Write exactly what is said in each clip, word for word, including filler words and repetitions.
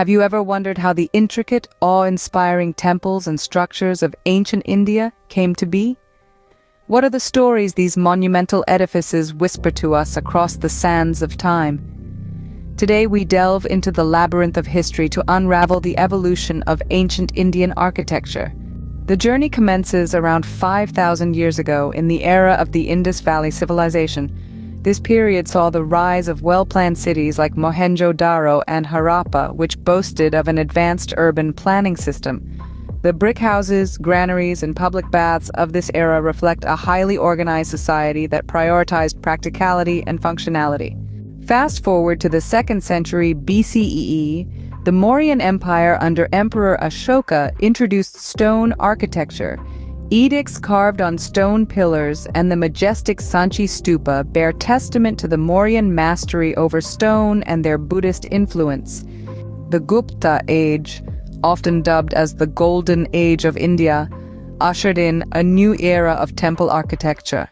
Have you ever wondered how the intricate, awe-inspiring temples and structures of ancient India came to be? What are the stories these monumental edifices whisper to us across the sands of time? Today we delve into the labyrinth of history to unravel the evolution of ancient Indian architecture. The journey commences around five thousand years ago in the era of the Indus Valley civilization. This period saw the rise of well-planned cities like Mohenjo-Daro and Harappa, which boasted of an advanced urban planning system. The brick houses, granaries, and public baths of this era reflect a highly organized society that prioritized practicality and functionality. Fast forward to the second century B C E, the Mauryan Empire under Emperor Ashoka introduced stone architecture. Edicts carved on stone pillars and the majestic Sanchi stupa bear testament to the Mauryan mastery over stone and their Buddhist influence. The Gupta age, often dubbed as the Golden Age of India, ushered in a new era of temple architecture.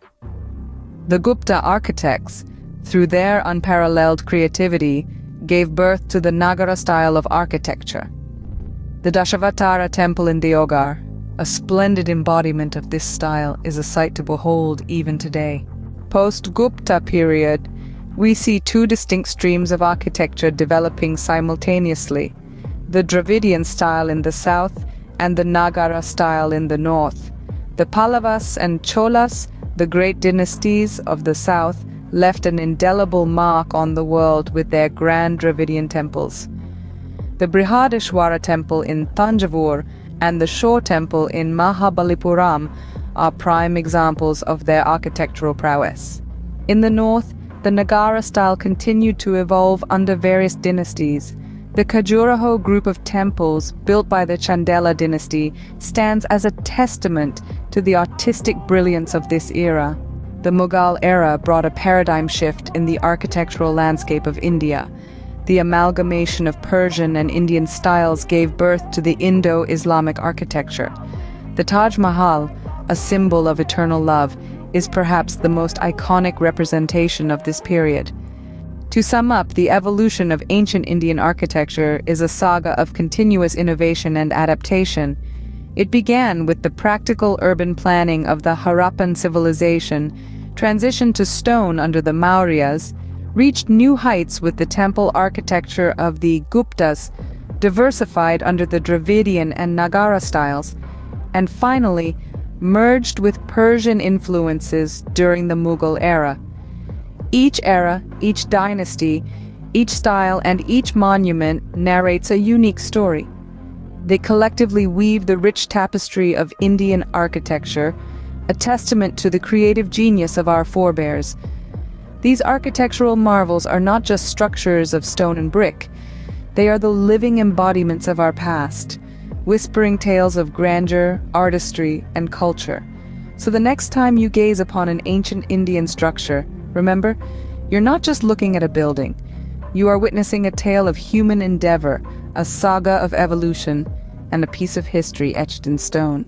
The Gupta architects, through their unparalleled creativity, gave birth to the Nagara style of architecture. The Dashavatara temple in Deogarh, a splendid embodiment of this style, is a sight to behold even today. Post-Gupta period, we see two distinct streams of architecture developing simultaneously, the Dravidian style in the south and the Nagara style in the north. The Pallavas and Cholas, the great dynasties of the south, left an indelible mark on the world with their grand Dravidian temples. The Brihadeeswara temple in Thanjavur and the Shore temple in Mahabalipuram are prime examples of their architectural prowess. In the north, the Nagara style continued to evolve under various dynasties. The Khajuraho group of temples, built by the Chandela dynasty, stands as a testament to the artistic brilliance of this era. The Mughal era brought a paradigm shift in the architectural landscape of India. The amalgamation of Persian and Indian styles gave birth to the Indo-Islamic architecture. The Taj Mahal, a symbol of eternal love, is perhaps the most iconic representation of this period. To sum up, the evolution of ancient Indian architecture is a saga of continuous innovation and adaptation. It began with the practical urban planning of the Harappan civilization, transitioned to stone under the Mauryas, reached new heights with the temple architecture of the Guptas, diversified under the Dravidian and Nagara styles, and finally merged with Persian influences during the Mughal era. Each era, each dynasty, each style, and each monument narrates a unique story. They collectively weave the rich tapestry of Indian architecture, a testament to the creative genius of our forebears. These architectural marvels are not just structures of stone and brick. They are the living embodiments of our past, whispering tales of grandeur, artistry, and culture. So the next time you gaze upon an ancient Indian structure, remember, you're not just looking at a building. You are witnessing a tale of human endeavor, a saga of evolution, and a piece of history etched in stone.